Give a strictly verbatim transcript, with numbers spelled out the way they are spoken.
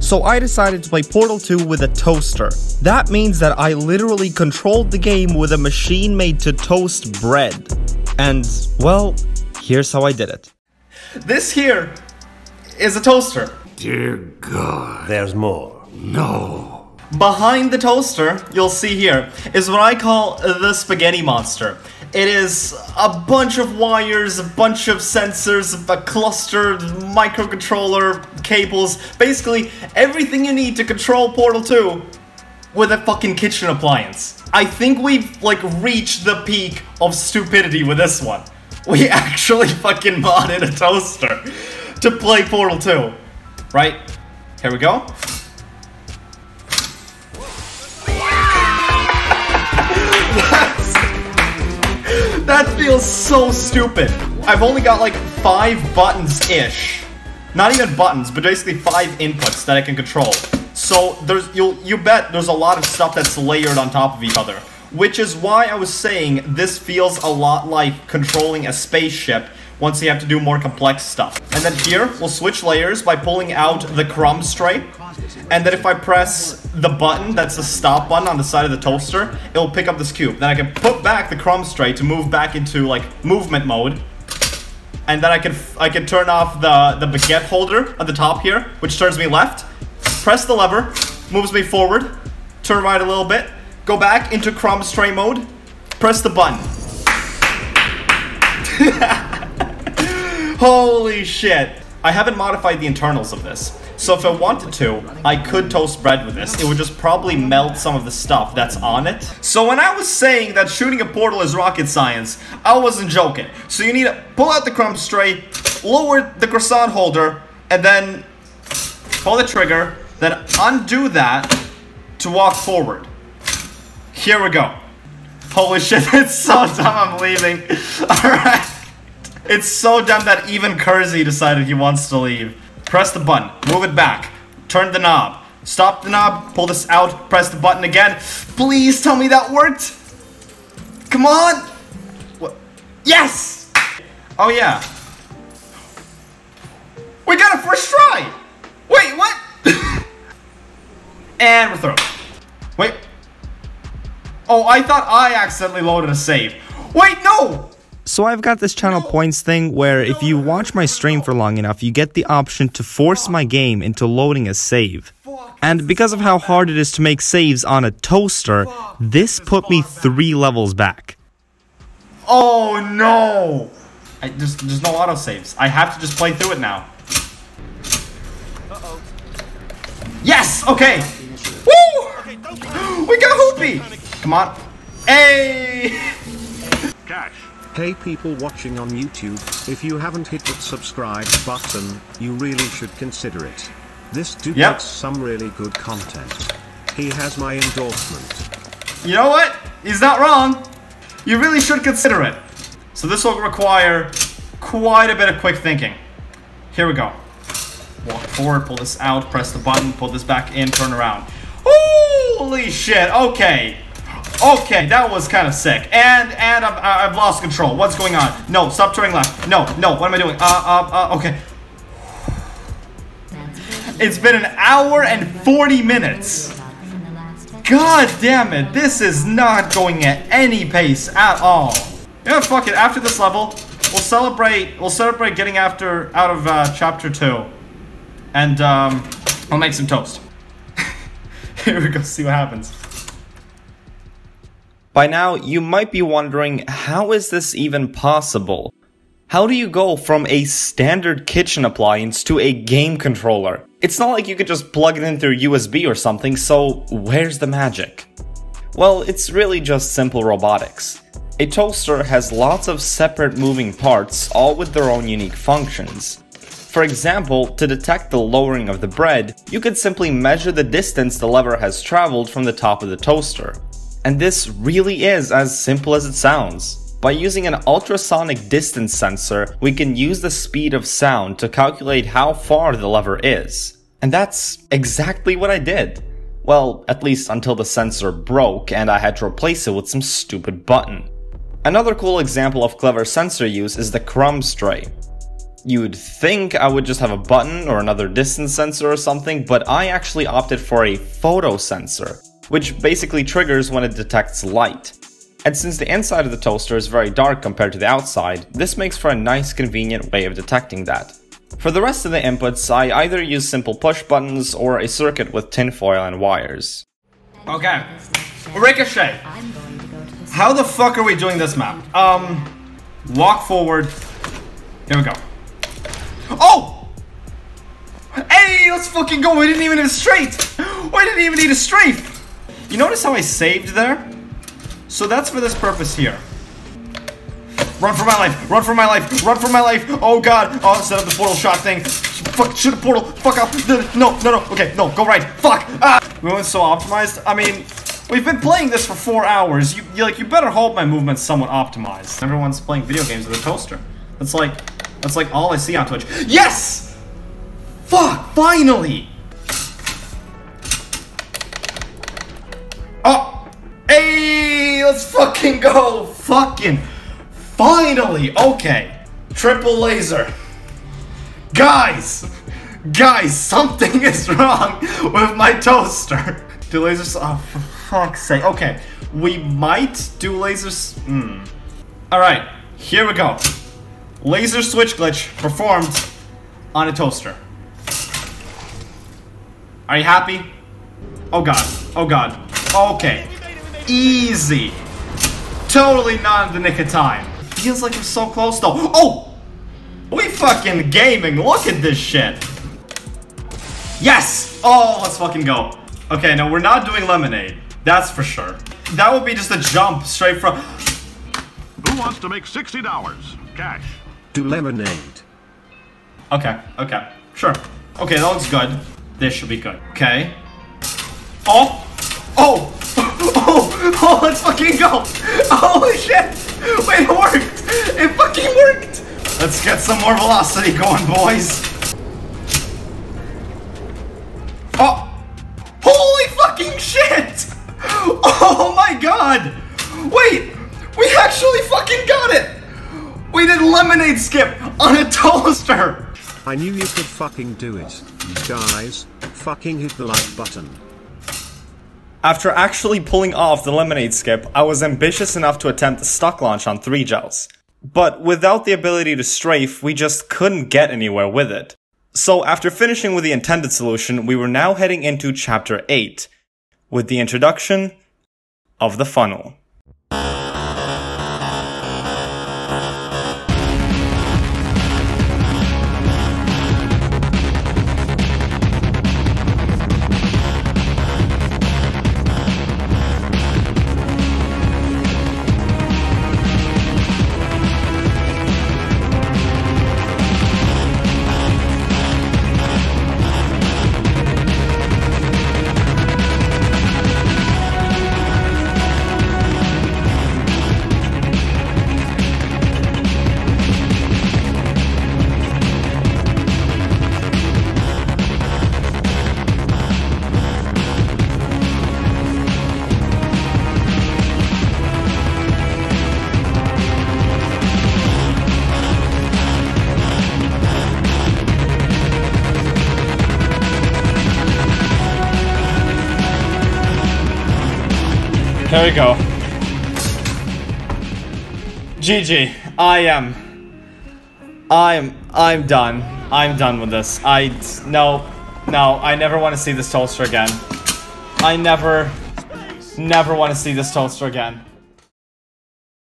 so I decided to play Portal two with a toaster. That means that I literally controlled the game with a machine made to toast bread. And, well, here's how I did it. This here is a toaster. Dear God. There's more. No. Behind the toaster, you'll see here, is what I call the spaghetti monster. It is a bunch of wires, a bunch of sensors, a clustered microcontroller, cables, basically everything you need to control Portal two with a fucking kitchen appliance. I think we've, like, reached the peak of stupidity with this one. We actually fucking modded a toaster to play Portal two. Right? Here we go. That feels so stupid. I've only got like five buttons-ish. Not even buttons, but basically five inputs that I can control. So there's you'll you bet there's a lot of stuff that's layered on top of each other. Which is why I was saying this feels a lot like controlling a spaceship once you have to do more complex stuff. And then here, we'll switch layers by pulling out the crumbs tray. And then if I press the button, that's the stop button on the side of the toaster, it'll pick up this cube. Then I can put back the crumbs tray to move back into, like, movement mode. And then I can I can turn off the, the baguette holder at the top here, which turns me left. Press the lever, moves me forward, turn right a little bit, go back into crumbs tray mode, press the button. Holy shit! I haven't modified the internals of this, so if I wanted to, I could toast bread with this. It would just probably melt some of the stuff that's on it. So when I was saying that shooting a portal is rocket science, I wasn't joking. So you need to pull out the crumbs tray, lower the croissant holder, and then pull the trigger, then undo that to walk forward. Here we go. Holy shit, it's so dumb, I'm leaving. Alright. It's so dumb that even Cursey decided he wants to leave. Press the button, move it back, turn the knob, stop the knob, pull this out, press the button again. Please tell me that worked! Come on! What? Yes! Oh yeah. We got a first try! Wait, what? And we're through. Wait. Oh, I thought I accidentally loaded a save. Wait, no! So I've got this channel points thing where if you watch my stream for long enough, you get the option to force my game into loading a save. And because of how hard it is to make saves on a toaster, this put me three levels back. Oh no! I, there's, there's no autosaves. I have to just play through it now. Uh-oh. Yes! Okay! Woo! We got Hoopy! Come on. Hey! Cash. Hey people watching on YouTube, if you haven't hit the subscribe button, you really should consider it. This dude yep. makes some really good content. He has my endorsement. You know what? He's not wrong. You really should consider it. So this will require quite a bit of quick thinking. Here we go. Walk forward, pull this out, press the button, pull this back in, turn around. Holy shit, okay. Okay, that was kind of sick. And, and I've, I've lost control. What's going on? No, stop turning left. No, no, what am I doing? Uh, uh, uh, okay. It's been an hour and forty minutes. God damn it, this is not going at any pace at all. You know, fuck it, after this level, we'll celebrate, we'll celebrate getting after, out of uh, chapter two. And, um, I'll make some toast. Here we go, see what happens. By now, you might be wondering, how is this even possible? How do you go from a standard kitchen appliance to a game controller? It's not like you could just plug it in through U S B or something, so where's the magic? Well, it's really just simple robotics. A toaster has lots of separate moving parts, all with their own unique functions. For example, to detect the lowering of the bread, you could simply measure the distance the lever has traveled from the top of the toaster. And this really is as simple as it sounds. By using an ultrasonic distance sensor, we can use the speed of sound to calculate how far the lever is. And that's exactly what I did. Well, at least until the sensor broke and I had to replace it with some stupid button. Another cool example of clever sensor use is the crumbs tray. you would think I would just have a button or another distance sensor or something, but I actually opted for a photo sensor, which basically triggers when it detects light. And since the inside of the toaster is very dark compared to the outside, this makes for a nice convenient way of detecting that. For the rest of the inputs, I either use simple push buttons or a circuit with tinfoil and wires. Okay, Ricochet! How the fuck are we doing this map? Um, walk forward. Here we go. Oh! Hey, let's fucking go! We didn't even need a strafe! We didn't even need a strafe! You notice how I saved there? So that's for this purpose here. Run for my life! Run for my life! Run for my life! Oh god! Oh, set up the portal shot thing! Fuck! Shoot the portal! Fuck up! No! No! No! Okay! No! Go right! Fuck! Ah! We weren't so optimized. I mean, we've been playing this for four hours. You, you like, you better hope my movement's somewhat optimized. Everyone's playing video games with a toaster. That's like, that's like all I see on Twitch. Yes! Fuck! Finally! Oh! Hey! Let's fucking go! Fucking. Finally! Okay. Triple laser. Guys! Guys, something is wrong with my toaster. Do lasers? Oh, for fuck's sake. Okay. We might do lasers. Hmm. Alright. Here we go. Laser switch glitch performed on a toaster. Are you happy? Oh god. Oh god. Okay. Easy. Totally not in the nick of time. Feels like I'm so close though. Oh! We fucking gaming. Look at this shit. Yes! Oh, let's fucking go. Okay, no, we're not doing lemonade. That's for sure. That would be just a jump straight from... Who wants to make sixty dollars? Cash. Do lemonade. Okay, okay. Sure. Okay, that looks good. This should be good. Okay. Oh! Oh! Oh! Oh, let's fucking go! Holy shit! Wait, it worked! It fucking worked! Let's get some more velocity going, boys! Oh! Holy fucking shit! Oh my god! Wait! We actually fucking got it! We did lemonade skip on a toaster! I knew you could fucking do it. Guys, fucking hit the like button. After actually pulling off the lemonade skip, I was ambitious enough to attempt a stock launch on three gels. But without the ability to strafe, we just couldn't get anywhere with it. So after finishing with the intended solution, we were now heading into chapter eight, with the introduction of the funnel. There we go. G G. I am. I'm. I'm done. I'm done with this. I. No. No. I never want to see this toaster again. I never. Never want to see this toaster again.